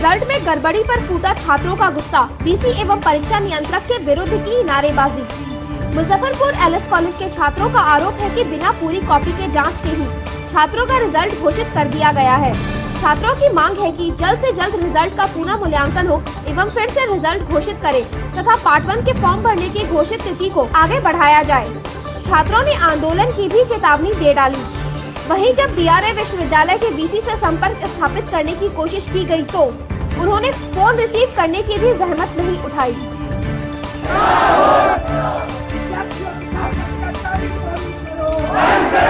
Result में गड़बड़ी पर फूटा छात्रों का गुस्सा, बीसी एवं परीक्षा नियंत्रक के विरुद्ध की नारेबाजी। मुजफ्फरपुर एलएस कॉलेज के छात्रों का आरोप है कि बिना पूरी कॉपी के जांच के ही छात्रों का रिजल्ट घोषित कर दिया गया है। छात्रों की मांग है कि जल्द से जल्द रिजल्ट का पुनः मूल्यांकन हो एवं फिर से रिजल्ट घोषित करे तथा पार्ट 1 के फॉर्म भरने की घोषित तिथि को आगे बढ़ाया जाए। छात्रों ने आंदोलन की भी चेतावनी दे डाली। वहीं जब बीआरए विश्वविद्यालय के बीसी से संपर्क स्थापित करने की कोशिश की गई तो उन्होंने फोन रिसीव करने की भी जहमत नहीं उठाई। बंद करो।